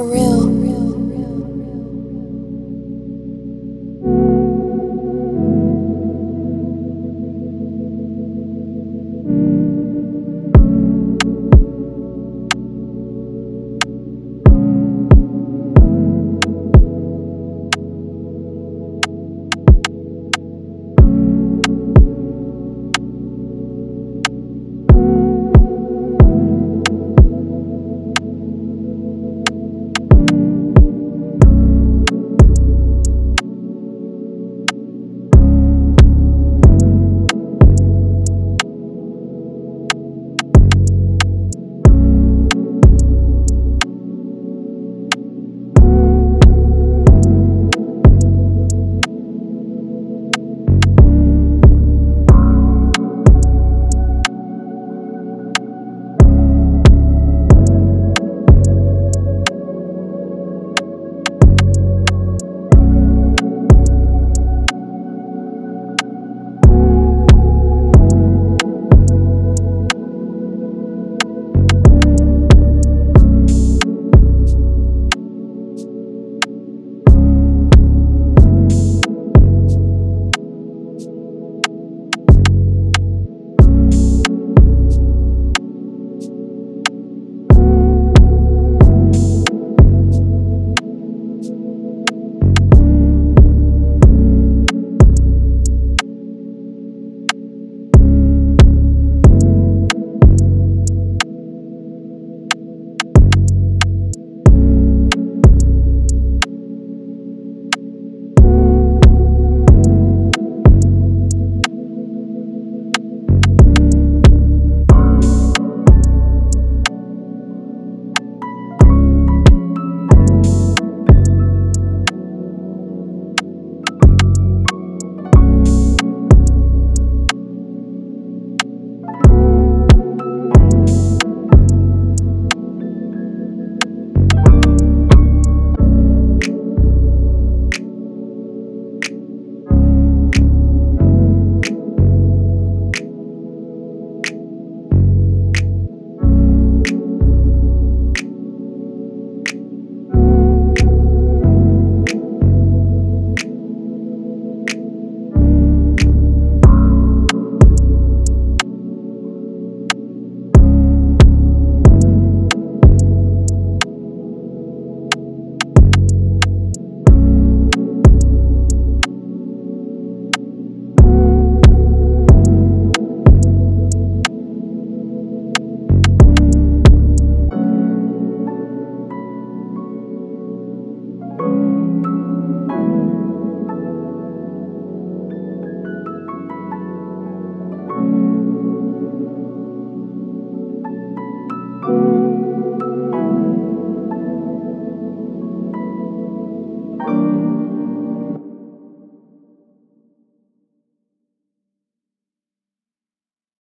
Tsurreal.